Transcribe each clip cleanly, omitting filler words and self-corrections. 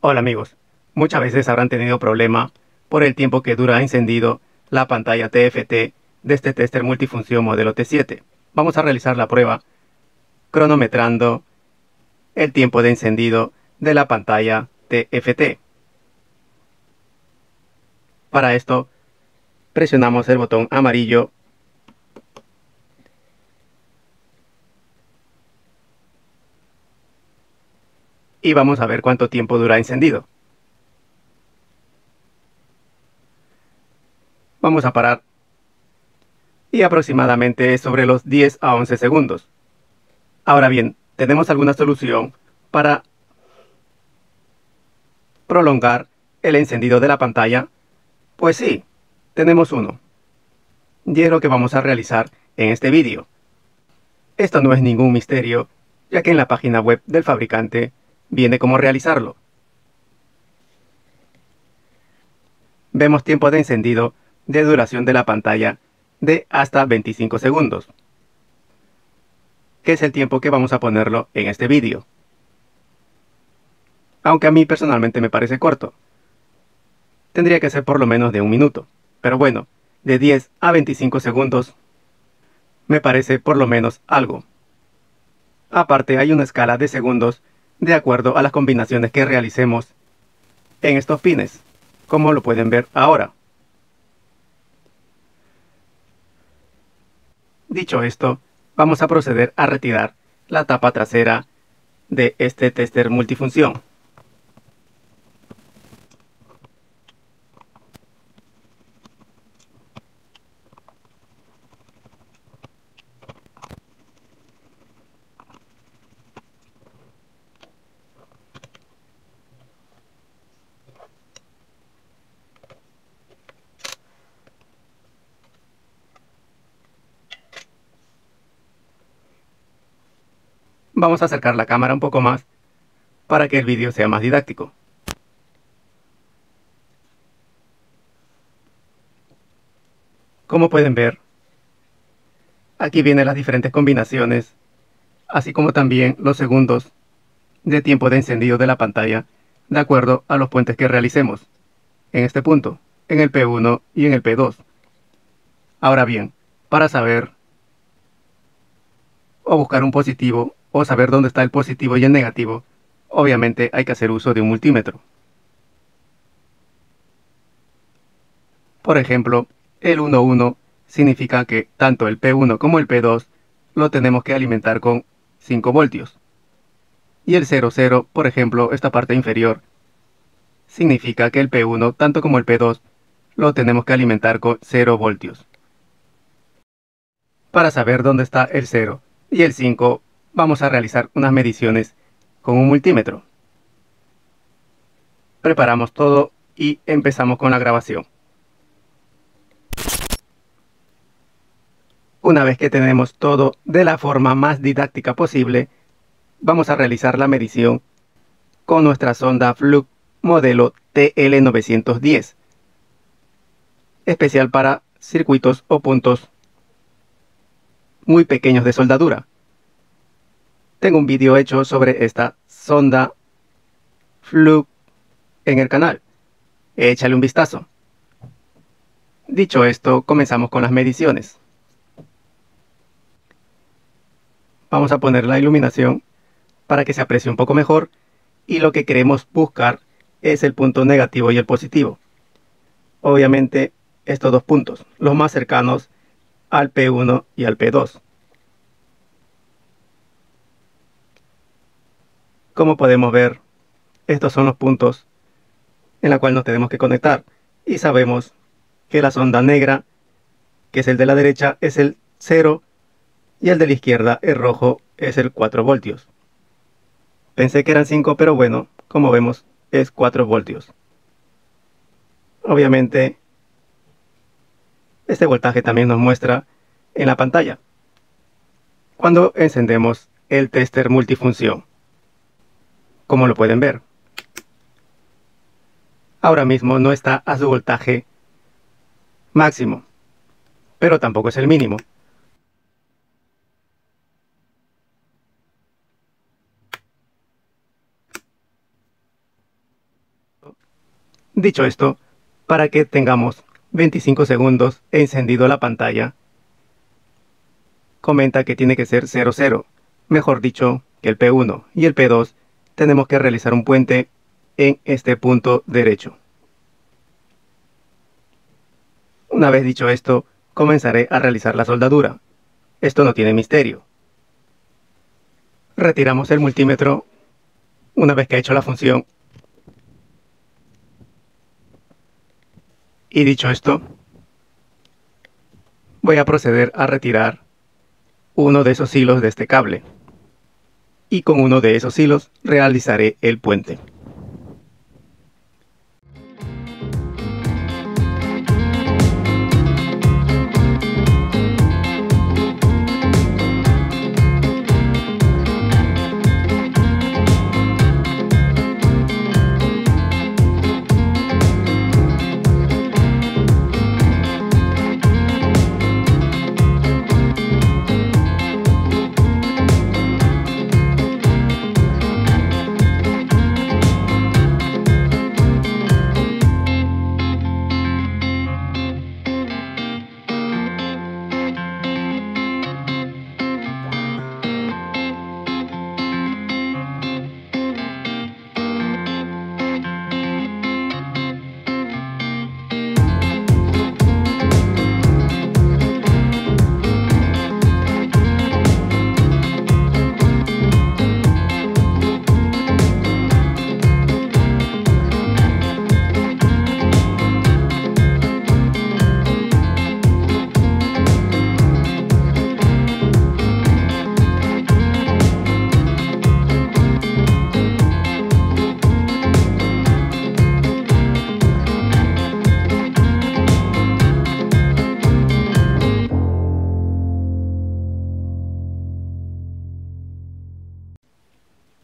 Hola amigos, muchas veces habrán tenido problema por el tiempo que dura encendido la pantalla TFT de este tester multifunción modelo T7. Vamos a realizar la prueba cronometrando el tiempo de encendido de la pantalla TFT. Para esto presionamos el botón amarillo y vamos a ver cuánto tiempo dura encendido. Vamos a parar y aproximadamente sobre los 10 a 11 segundos. Ahora bien, tenemos alguna solución para prolongar el encendido de la pantalla. Pues sí, tenemos uno, y es lo que vamos a realizar en este vídeo. Esto no es ningún misterio, ya que en la página web del fabricante viene cómo realizarlo. Vemos tiempo de encendido de duración de la pantalla de hasta 25 segundos, que es el tiempo que vamos a ponerlo en este vídeo. Aunque a mí personalmente me parece corto. Tendría que ser por lo menos de un minuto, pero bueno, de 10 a 25 segundos me parece por lo menos algo. Aparte hay una escala de segundos de acuerdo a las combinaciones que realicemos en estos pines, como lo pueden ver ahora. Dicho esto, vamos a proceder a retirar la tapa trasera de este tester multifunción. Vamos a acercar la cámara un poco más para que el vídeo sea más didáctico. Como pueden ver, aquí vienen las diferentes combinaciones, así como también los segundos de tiempo de encendido de la pantalla de acuerdo a los puentes que realicemos en este punto, en el P1 y en el P2. Ahora bien, para saber o buscar un positivo, o saber dónde está el positivo y el negativo, obviamente hay que hacer uso de un multímetro. Por ejemplo, el 1,1 significa que tanto el P1 como el P2 lo tenemos que alimentar con 5 voltios. Y el 0,0, por ejemplo, esta parte inferior, significa que el P1 tanto como el P2 lo tenemos que alimentar con 0 voltios. Para saber dónde está el 0 y el 5, vamos a realizar unas mediciones con un multímetro. Preparamos todo y empezamos con la grabación. Una vez que tenemos todo de la forma más didáctica posible, vamos a realizar la medición con nuestra sonda Fluke modelo TL910, especial para circuitos o puntos muy pequeños de soldadura. Tengo un vídeo hecho sobre esta sonda Fluke en el canal. Échale un vistazo. Dicho esto, comenzamos con las mediciones. Vamos a poner la iluminación para que se aprecie un poco mejor. Y lo que queremos buscar es el punto negativo y el positivo. Obviamente, estos dos puntos, los más cercanos al P1 y al P2. Como podemos ver, estos son los puntos en los cuales nos tenemos que conectar, y sabemos que la sonda negra, que es el de la derecha, es el 0 y el de la izquierda, el rojo, es el 4 voltios. Pensé que eran 5, pero bueno, como vemos es 4 voltios. Obviamente este voltaje también nos muestra en la pantalla cuando encendemos el tester multifunción, como lo pueden ver. Ahora mismo no está a su voltaje máximo, pero tampoco es el mínimo. Dicho esto, para que tengamos 25 segundos encendido la pantalla, comenta que tiene que ser 00, mejor dicho que el P1 y el P2 tenemos que realizar un puente en este punto derecho. Una vez dicho esto, comenzaré a realizar la soldadura. Esto no tiene misterio. Retiramos el multímetro una vez que ha hecho la función. Y dicho esto, voy a proceder a retirar uno de esos hilos de este cable. Y con uno de esos hilos realizaré el puente.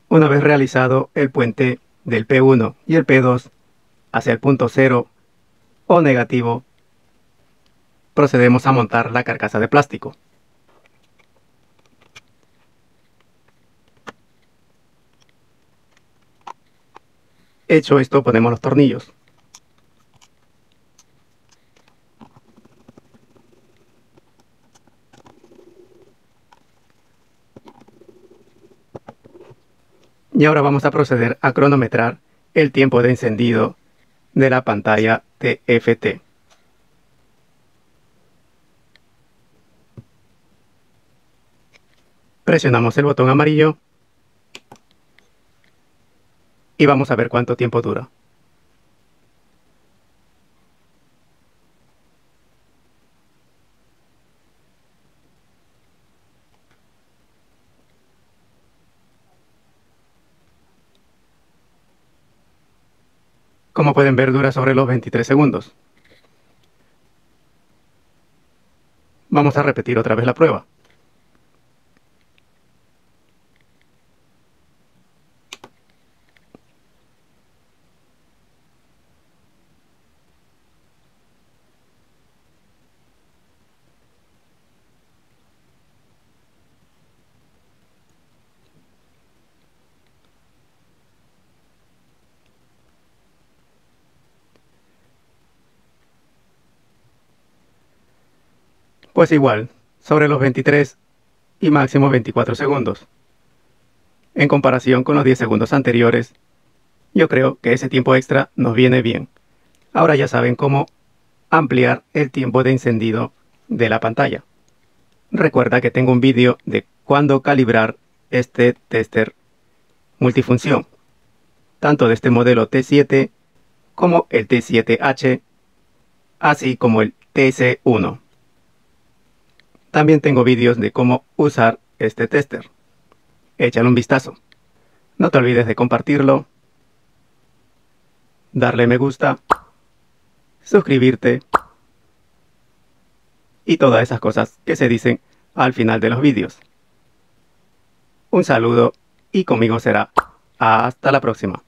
Una vez realizado el puente del P1 y el P2 hacia el punto 0 o negativo, procedemos a montar la carcasa de plástico. Hecho esto, ponemos los tornillos. Y ahora vamos a proceder a cronometrar el tiempo de encendido de la pantalla TFT. Presionamos el botón amarillo y vamos a ver cuánto tiempo dura. Como pueden ver, dura sobre los 23 segundos. Vamos a repetir otra vez la prueba. Pues igual, sobre los 23 y máximo 24 segundos. En comparación con los 10 segundos anteriores, yo creo que ese tiempo extra nos viene bien. Ahora ya saben cómo ampliar el tiempo de encendido de la pantalla. Recuerda que tengo un vídeo de cuándo calibrar este tester multifunción, tanto de este modelo T7 como el T7H, así como el TC1. También tengo vídeos de cómo usar este tester. Échale un vistazo. No te olvides de compartirlo, darle me gusta, suscribirte y todas esas cosas que se dicen al final de los vídeos. Un saludo y conmigo será hasta la próxima.